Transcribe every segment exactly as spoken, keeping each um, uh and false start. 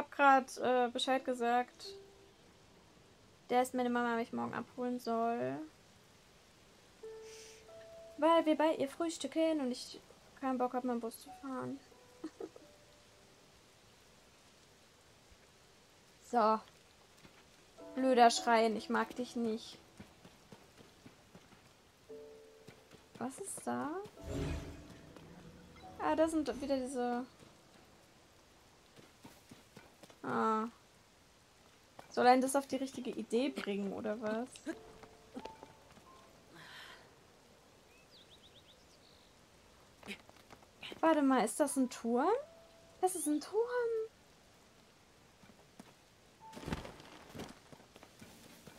hab gerade äh, Bescheid gesagt, dass meine Mama mich morgen abholen soll. Weil wir bei ihr frühstücken und ich keinen Bock habe, mit dem Bus zu fahren. So. Blöder Schreien, ich mag dich nicht. Was ist da? Ah, da sind wieder diese... Ah. Soll einen das auf die richtige Idee bringen, oder was? Warte mal, ist das ein Turm? Das ist ein Turm.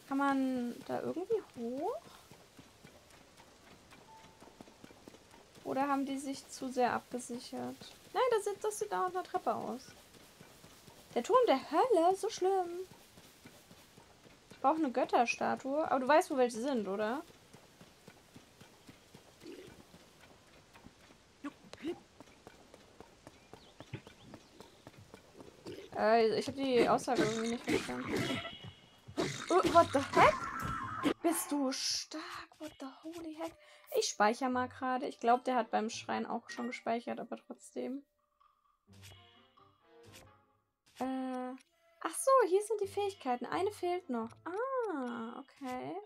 Kann man da irgendwie hoch? Oder haben die sich zu sehr abgesichert? Nein, das sieht, das sieht auch nach einer Treppe aus. Der Turm der Hölle? So schlimm. Ich brauche eine Götterstatue. Aber du weißt, wo welche sind, oder? Äh, ich habe die Aussage irgendwie nicht verstanden. Oh, what the heck? Bist du stark? What the holy heck? Ich speichere mal gerade. Ich glaube, der hat beim Schrein auch schon gespeichert, aber trotzdem. Äh, ach so, hier sind die Fähigkeiten. Eine fehlt noch. Ah, okay.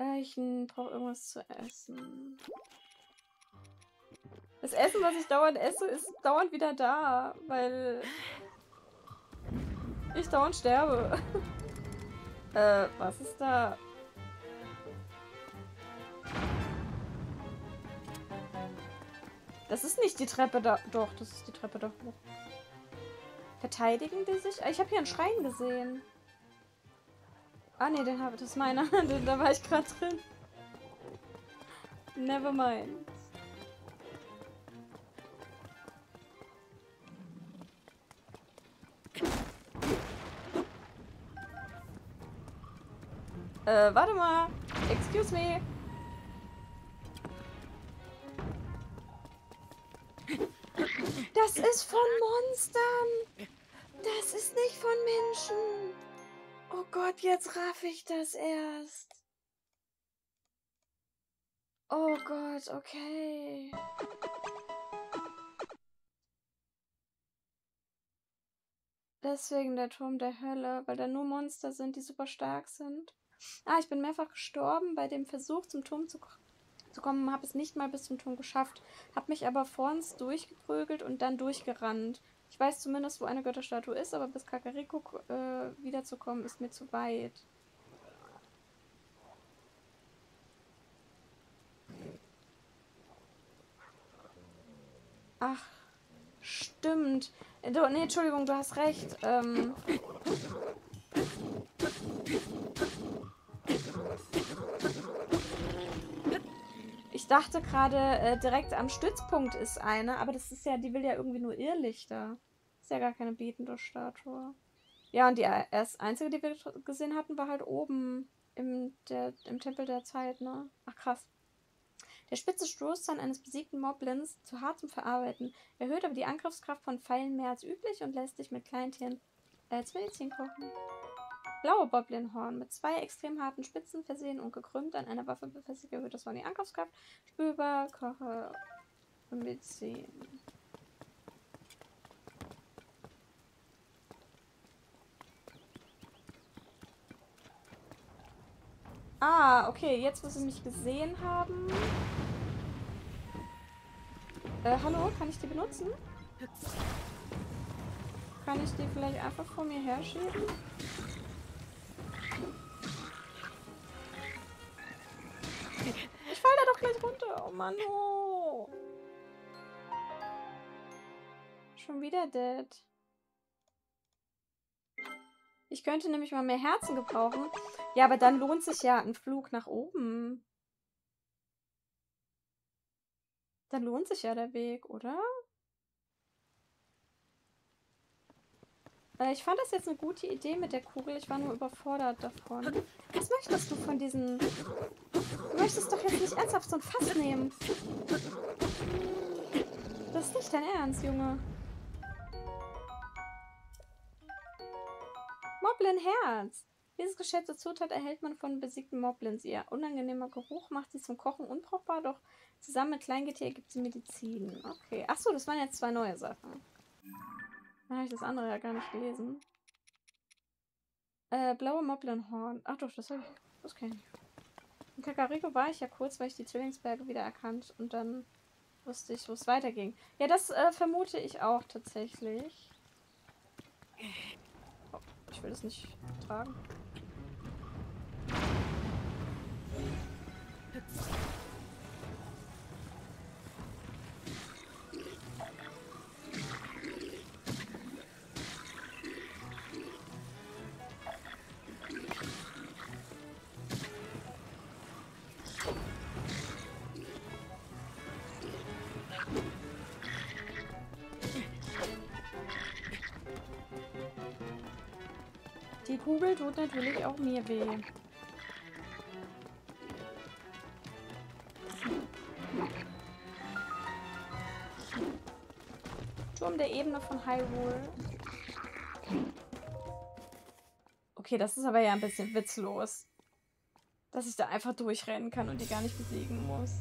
Äh, ich brauche irgendwas zu essen. Das Essen, was ich dauernd esse, ist dauernd wieder da, weil ich dauernd sterbe. äh, was ist da? Das ist nicht die Treppe da. Doch, das ist die Treppe da hoch. Verteidigen die sich? Ich habe hier einen Schrein gesehen. Ah ne, den habe ich. Das ist meiner. Da war ich gerade drin. Nevermind. Äh, warte mal. Excuse me. Das ist von Monstern. Das ist nicht von Menschen. Oh Gott, jetzt raff ich das erst. Oh Gott, okay. Deswegen der Turm der Hölle, weil da nur Monster sind, die super stark sind. Ah, ich bin mehrfach gestorben bei dem Versuch, zum Turm zu, zu kommen. Habe es nicht mal bis zum Turm geschafft. Habe mich aber vorns durchgeprügelt und dann durchgerannt. Ich weiß zumindest, wo eine Götterstatue ist, aber bis Kakariko äh, wiederzukommen, ist mir zu weit. Ach, stimmt. Du, nee, Entschuldigung, du hast recht. Ähm... Ich dachte gerade, äh, direkt am Stützpunkt ist eine, aber das ist ja, die will ja irgendwie nur Irrlichter. Ist ja gar keine betende Statue. Ja, und die erst einzige, die wir gesehen hatten, war halt oben im, der, im Tempel der Zeit, ne? Ach krass. Der spitze Stoßzahn eines besiegten Moblins, zu hart zum Verarbeiten, erhöht aber die Angriffskraft von Pfeilen mehr als üblich und lässt sich mit Kleintieren äh, zu Medizin kochen. Blaue Boblinhorn mit zwei extrem harten Spitzen versehen und gekrümmt an einer Waffe befestigt, erhöht das von die Angriffskraft. Spülbar, Koche, Medizin. Ah, okay, jetzt, wo sie mich gesehen haben. Äh, hallo, kann ich die benutzen? Kann ich die vielleicht einfach vor mir herschieben? Ich fall da doch gleich runter. Oh Mann. Oh. Schon wieder dead. Ich könnte nämlich mal mehr Herzen gebrauchen. Ja, aber dann lohnt sich ja ein Flug nach oben. Dann lohnt sich ja der Weg, oder? Ich fand das jetzt eine gute Idee mit der Kugel. Ich war nur überfordert davon. Was möchtest du von diesen... Du möchtest doch jetzt nicht ernsthaft so ein Fass nehmen. Das ist nicht dein Ernst, Junge. Moblin-Herz. Dieses geschätzte Zutat erhält man von besiegten Moblins. Ihr unangenehmer Geruch macht sie zum Kochen unbrauchbar, doch zusammen mit Kleingetier ergibt sie Medizin. Okay. Achso, das waren jetzt zwei neue Sachen. Dann habe ich das andere ja gar nicht gelesen. Äh, blaue Moblinhorn. Ach doch, das habe ich. Das kenne ich. In Kakariko war ich ja kurz, weil ich die Zwillingsberge wieder erkannt und dann wusste ich, wo es weiterging. Ja, das äh, vermute ich auch tatsächlich. Oh, ich will das nicht tragen. Die Kugel tut natürlich auch mir weh. Turm der Ebene von Hyrule. Okay, das ist aber ja ein bisschen witzlos. Dass ich da einfach durchrennen kann und die gar nicht besiegen muss.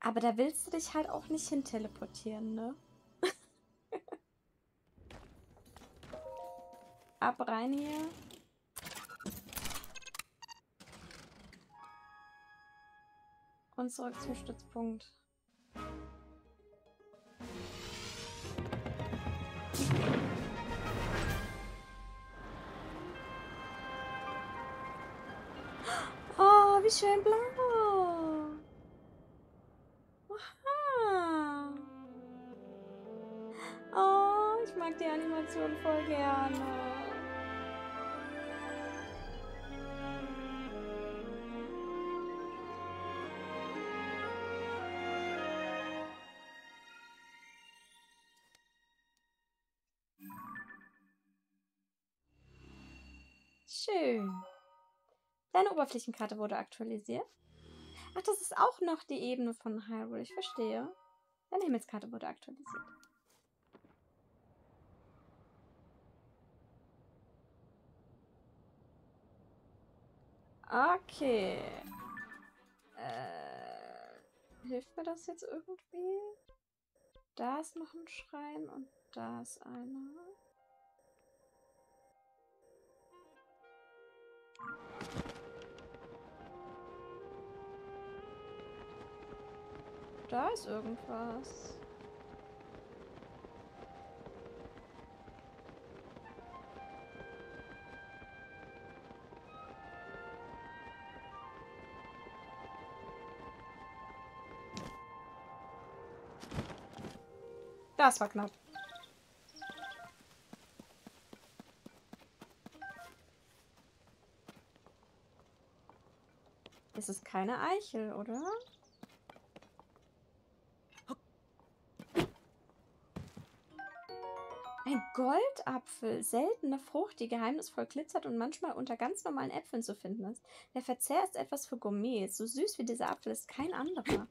Aber da willst du dich halt auch nicht hin teleportieren, ne? Ab rein hier. Und zurück zum Stützpunkt. Oh, wie schön blau. Aha. Oh, ich mag die Animation voll gerne. Schön. Deine Oberflächenkarte wurde aktualisiert. Ach, das ist auch noch die Ebene von Hyrule. Ich verstehe. Deine Himmelskarte wurde aktualisiert. Okay. Äh, hilft mir das jetzt irgendwie? Da ist noch ein Schrein und da ist einer. Da ist irgendwas. Das war knapp. Es ist keine Eichel, oder? Ein Goldapfel, seltene Frucht, die geheimnisvoll glitzert und manchmal unter ganz normalen Äpfeln zu finden ist. Der Verzehr ist etwas für Gourmets. So süß wie dieser Apfel ist kein anderer.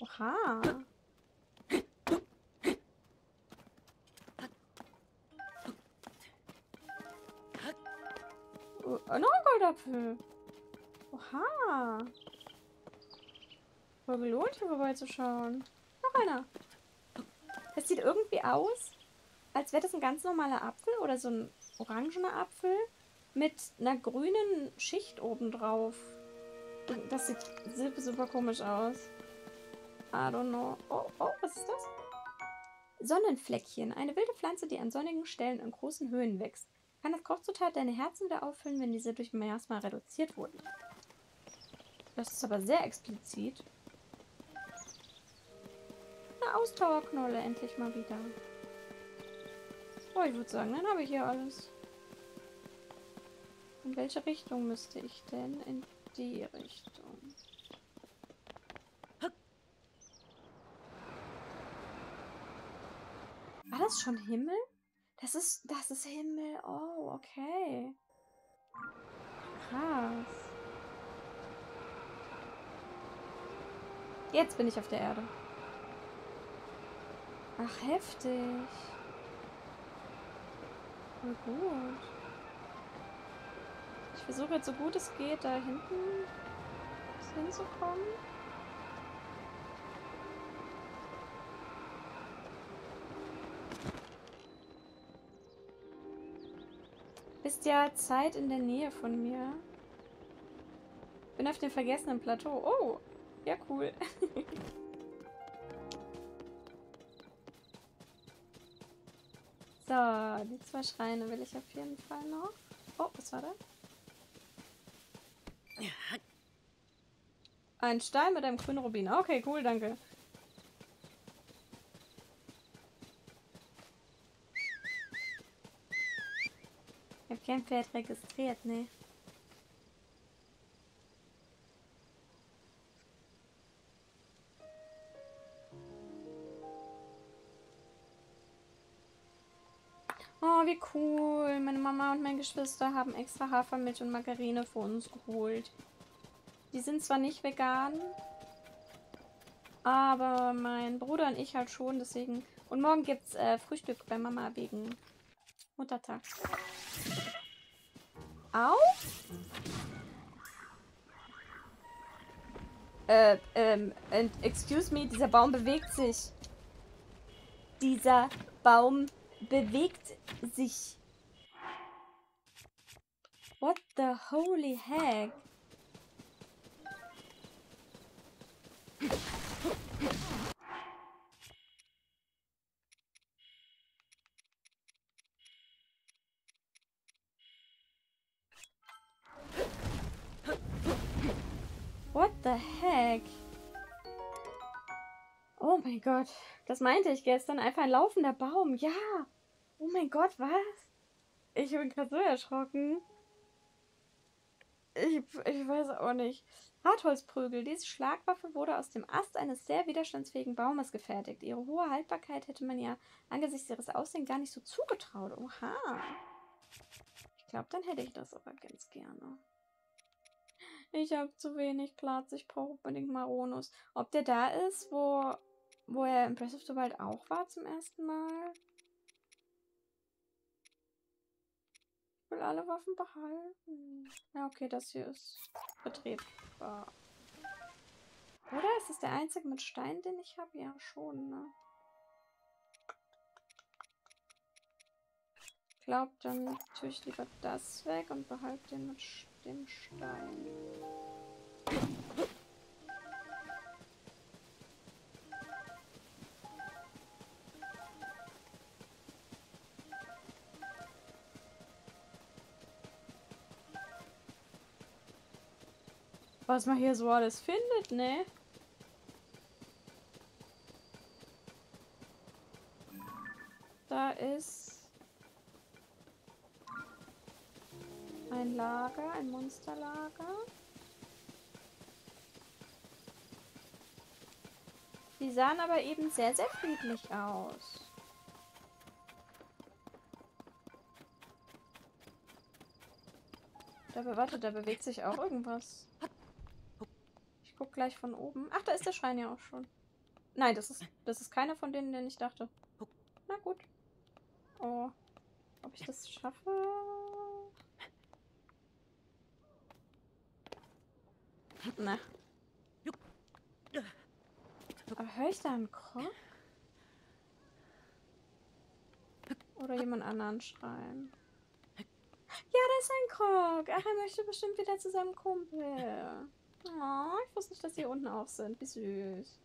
Oha. Oh, noch ein Goldapfel. Oha. Voll gelohnt, hier vorbeizuschauen. Noch einer. Das sieht irgendwie aus, als wäre das ein ganz normaler Apfel oder so ein orangener Apfel mit einer grünen Schicht obendrauf. Das sieht super, super komisch aus. I don't know. Oh, oh, was ist das? Sonnenfleckchen. Eine wilde Pflanze, die an sonnigen Stellen in großen Höhen wächst. Kann das Kochzutat deine Herzen wieder auffüllen, wenn diese durch Miasma reduziert wurden? Das ist aber sehr explizit. Eine Ausdauerknolle endlich mal wieder. Oh, ich würde sagen, dann habe ich hier alles. In welche Richtung müsste ich denn? In die Richtung. War das schon Himmel? Das ist, das ist Himmel. Oh, okay. Krass. Jetzt bin ich auf der Erde. Ach, heftig. Voll gut. Ich versuche jetzt so gut es geht, da hinten hinzukommen. Ist ja Zeit in der Nähe von mir. Bin auf dem vergessenen Plateau. Oh, ja cool. So, die zwei Schreine will ich auf jeden Fall noch. Oh, was war das? Ein Stein mit einem grünen Rubin. Okay, cool, danke. Ich habe kein Pferd registriert, ne? Oh, wie cool. Meine Mama und meine Geschwister haben extra Hafermilch und Margarine für uns geholt. Die sind zwar nicht vegan, aber mein Bruder und ich halt schon, deswegen... Und morgen gibt's äh, Frühstück bei Mama wegen Muttertag. Au? Äh, ähm, and excuse me, dieser Baum bewegt sich. Dieser Baum bewegt sich. What the holy heck? What the heck? Oh mein Gott. Das meinte ich gestern. Einfach ein laufender Baum. Ja. Oh mein Gott, was? Ich bin gerade so erschrocken. Ich, ich weiß auch nicht. Hartholzprügel. Diese Schlagwaffe wurde aus dem Ast eines sehr widerstandsfähigen Baumes gefertigt. Ihre hohe Haltbarkeit hätte man ja angesichts ihres Aussehens gar nicht so zugetraut. Oha. Ich glaube, dann hätte ich das aber ganz gerne. Ich habe zu wenig Platz. Ich brauche unbedingt Maronus. Ob der da ist, wo, wo er in Pressifzowald auch war zum ersten Mal? Ich will alle Waffen behalten. Ja, okay, das hier ist vertretbar. Oder ist es der einzige mit Stein, den ich habe? Ja, schon, ne? Ich glaube, dann natürlich lieber das weg und behalte den mit Stein. Dem Stein. Was man hier so alles findet, ne? Da ist ein Lager, ein Monsterlager. Die sahen aber eben sehr, sehr friedlich aus. Dabei, warte, da bewegt sich auch irgendwas. Ich guck gleich von oben. Ach, da ist der Schrein ja auch schon. Nein, das ist, das ist keiner von denen, den ich dachte. Na gut. Oh, ob ich das schaffe? Na. Aber höre ich da einen Krog? Oder jemand anderen schreien? Ja, da ist ein Krog. Ach, er möchte bestimmt wieder zu seinem Kumpel. Oh, ich wusste nicht, dass die hier unten auch sind. Wie süß.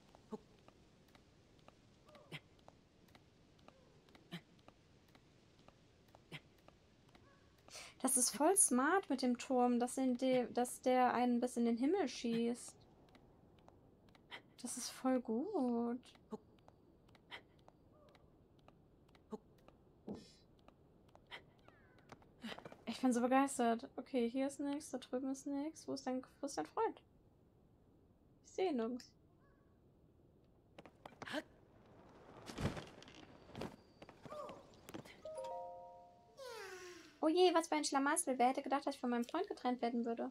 Das ist voll smart mit dem Turm, dass, in de dass der einen bis in den Himmel schießt. Das ist voll gut. Ich bin so begeistert. Okay, hier ist nichts, da drüben ist nichts. Wo ist dein, wo ist dein Freund? Ich sehe ihn nirgends. Oh je, was für ein Schlamassel. Wer hätte gedacht, dass ich von meinem Freund getrennt werden würde?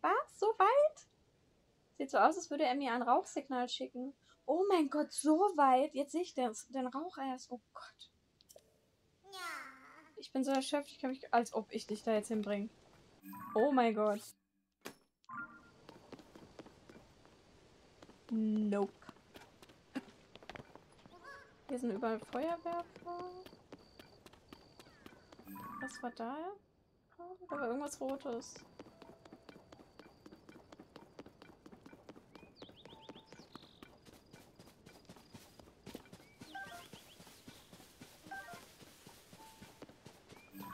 Was? So weit? Sieht so aus, als würde er mir ein Rauchsignal schicken. Oh mein Gott, so weit? Jetzt sehe ich den, den Rauch erst. Oh Gott. Ich bin so erschöpft, ich kann mich... Als ob ich dich da jetzt hinbringe. Oh mein Gott. Nope. Hier sind überall Feuerwerfer. Was war da? Aber irgendwas Rotes.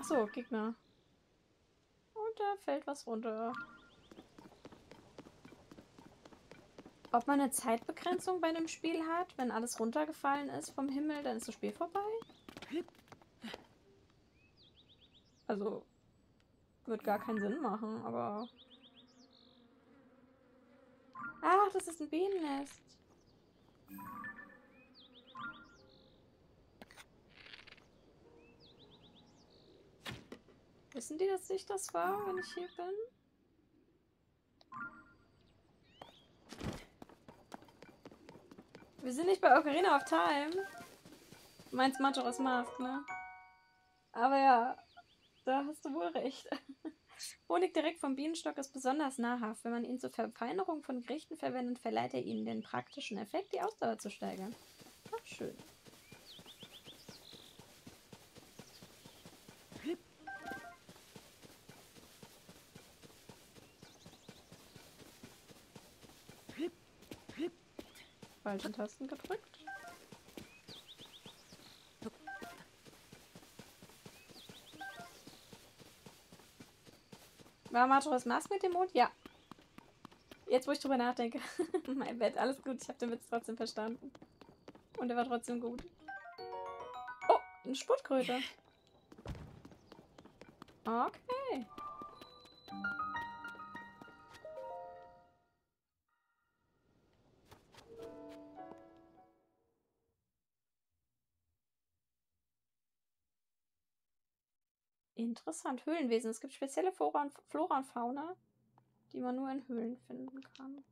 Achso, Gegner. Und da fällt was runter. Ob man eine Zeitbegrenzung bei einem Spiel hat, wenn alles runtergefallen ist vom Himmel, dann ist das Spiel vorbei? Also, wird gar keinen Sinn machen, aber... Ach, das ist ein Bienennest. Wissen die, dass ich das war, wenn ich hier bin? Wir sind nicht bei Ocarina of Time. Du meinst Majoras Mask, ne? Aber ja, da hast du wohl recht. Honig direkt vom Bienenstock ist besonders nahrhaft. Wenn man ihn zur Verfeinerung von Gerichten verwendet, verleiht er ihnen den praktischen Effekt, die Ausdauer zu steigern. Ach, schön. Falsche Tasten gedrückt. War Majoras Mask mit dem Mond? Ja. Jetzt, wo ich drüber nachdenke. Mein Bett, alles gut. Ich habe den Witz trotzdem verstanden. Und er war trotzdem gut. Oh, eine Sputkröte. Okay. Interessant. Höhlenwesen. Es gibt spezielle Flora und, Flora und Fauna, die man nur in Höhlen finden kann.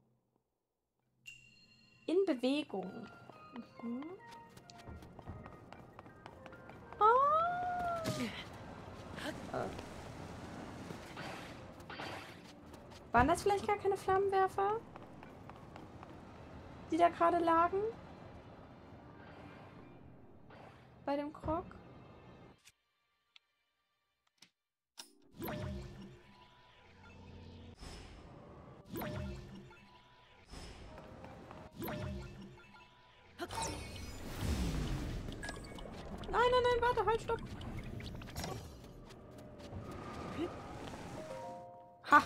In Bewegung. Mhm. Oh. Oh. Waren das vielleicht gar keine Flammenwerfer, die da gerade lagen? Bei dem Krog? Nein, nein, nein, warte, halt, stopp! Ha!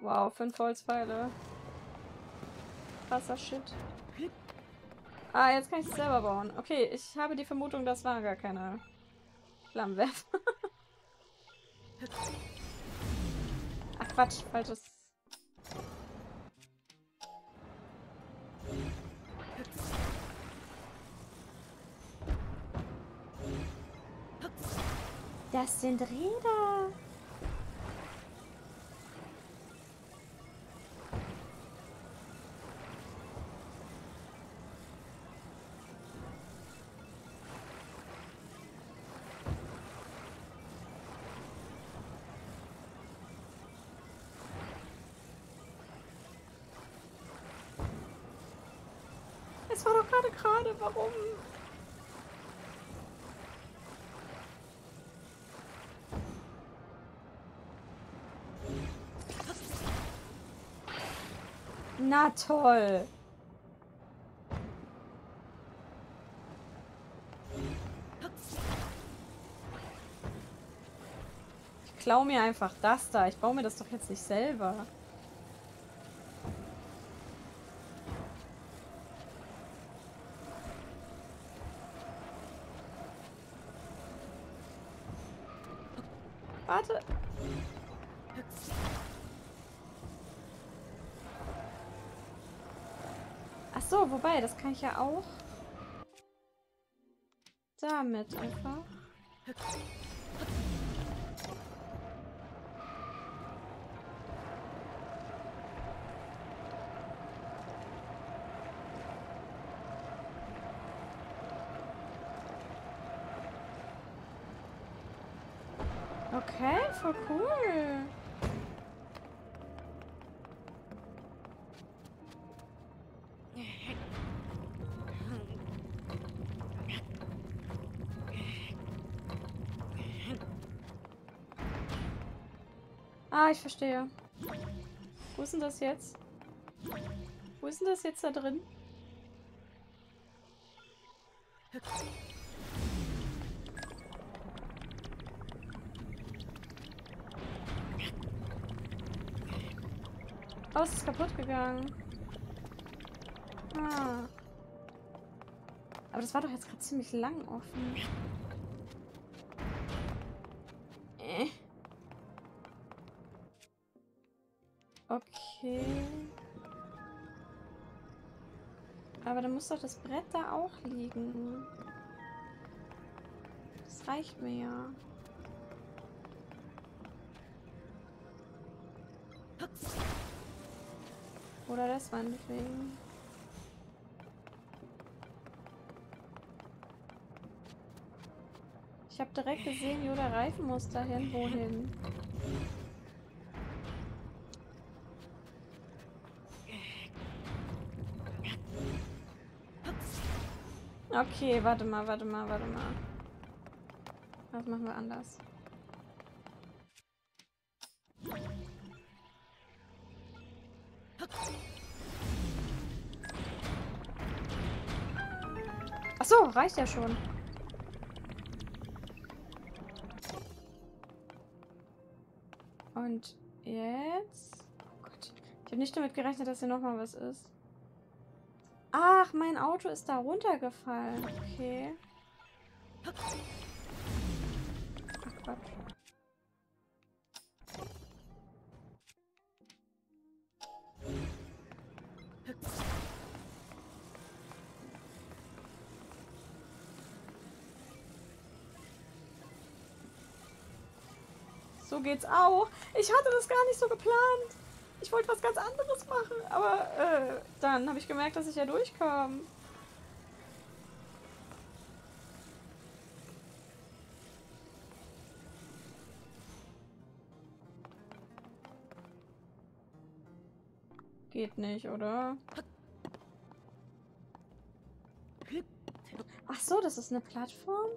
Wow, fünf Holzpfeile. Krasser Shit. Ah, jetzt kann ich es selber bauen. Okay, ich habe die Vermutung, das waren gar keine Flammenwerfer. Ach Quatsch, falsches. Das sind Räder. Es war doch gerade gerade, warum? Na toll! Ich klaue mir einfach das da. Ich baue mir das doch jetzt nicht selber. Warte! So, wobei, das kann ich ja auch damit einfach. Okay, voll cool. Ah, ich verstehe. Wo ist denn das jetzt? Wo ist denn das jetzt da drin? Oh, es ist kaputt gegangen. Ah. Aber das war doch jetzt gerade ziemlich lang offen. Äh. Okay. Aber dann muss doch das Brett da auch liegen. Das reicht mir ja. Oder das meinetwegen. Ich habe direkt gesehen, wie der Reifen muss dahin. Wohin? Okay, warte mal, warte mal, warte mal. Was machen wir anders? Ach so, reicht ja schon. Und jetzt? Oh Gott. Ich habe nicht damit gerechnet, dass hier nochmal was ist. Ach, mein Auto ist da runtergefallen. Okay. Ach Gott. So geht's auch. Ich hatte das gar nicht so geplant. Ich wollte was ganz anderes machen, aber äh, dann habe ich gemerkt, dass ich ja durchkam. Geht nicht, oder? Ach so, das ist eine Plattform?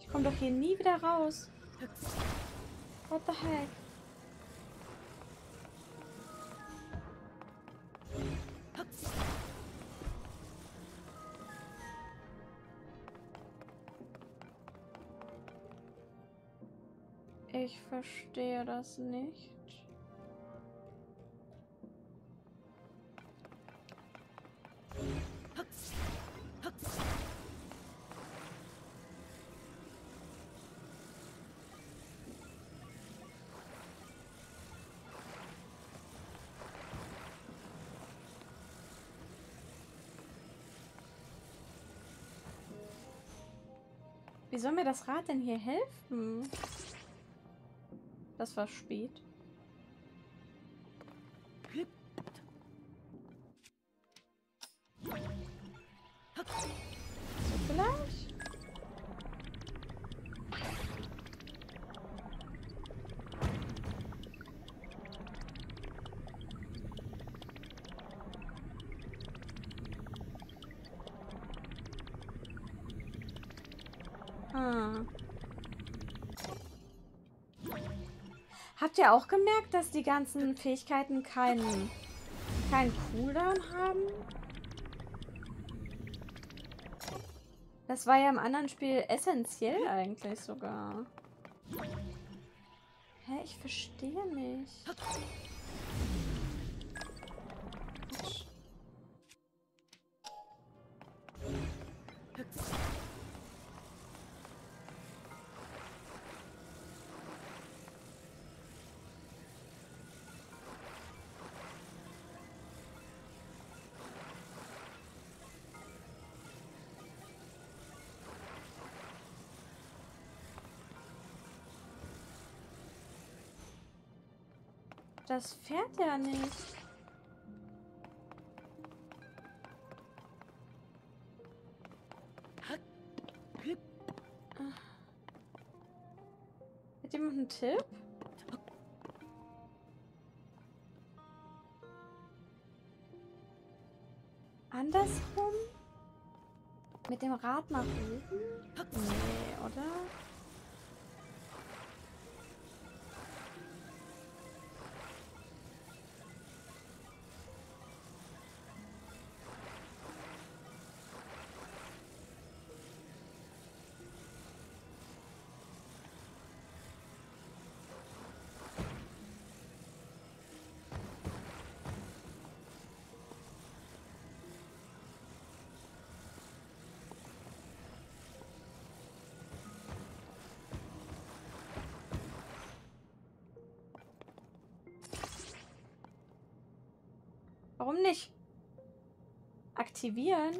Ich komme doch hier nie wieder raus. What the heck? Ich verstehe das nicht. Wie soll mir das Rad denn hier helfen? Das war spät. So vielleicht? Ah. Habt ihr auch gemerkt, dass die ganzen Fähigkeiten keinen, keinen Cooldown haben? Das war ja im anderen Spiel essentiell eigentlich sogar. Hä, ich verstehe nicht. Das fährt ja nicht. Hat jemand einen Tipp? Andersrum? Mit dem Rad nach oben? Nee, oder? Warum nicht? Aktivieren?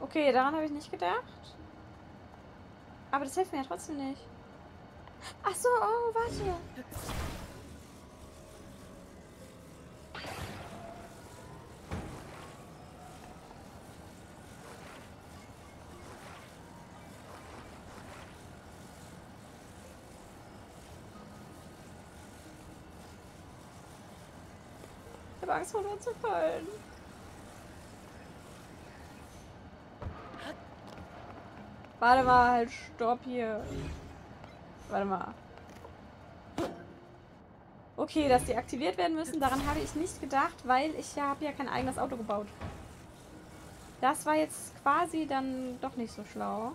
Okay, daran habe ich nicht gedacht. Aber das hilft mir ja trotzdem nicht. Ach so, oh, warte. Ich habe Angst, vor mir zu fallen. Warte mal, halt, stopp hier. Warte mal. Okay, dass die aktiviert werden müssen, daran habe ich nicht gedacht, weil ich ja, habe ja kein eigenes Auto gebaut. Das war jetzt quasi dann doch nicht so schlau.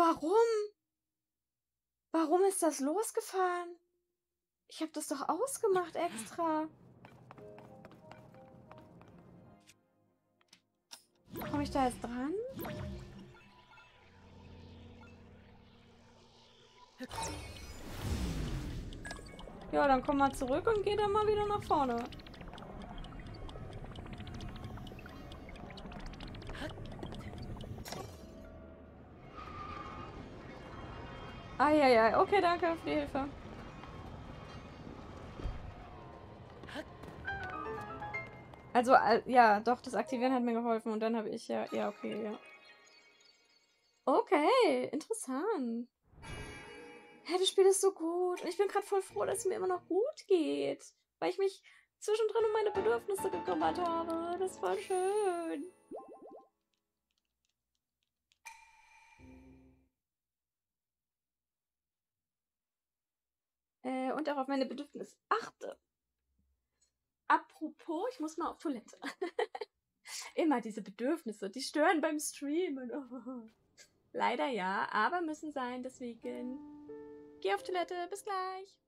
Warum? Warum ist das losgefahren? Ich habe das doch ausgemacht extra. Komme ich da jetzt dran? Ja, dann komm mal zurück und geh dann mal wieder nach vorne. Ah, ja, ja. Okay, danke für die Hilfe. Also, ja, doch, das Aktivieren hat mir geholfen und dann habe ich ja... Ja, okay, ja. Okay, interessant. Ja, das Spiel ist so gut. Und ich bin gerade voll froh, dass es mir immer noch gut geht. Weil ich mich zwischendrin um meine Bedürfnisse gekümmert habe. Das war schön. Und auch auf meine Bedürfnisse achte. Apropos, ich muss mal auf Toilette. Immer diese Bedürfnisse, die stören beim Streamen. Oh. Leider ja, aber müssen sein, deswegen geh auf Toilette, bis gleich.